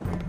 Yeah!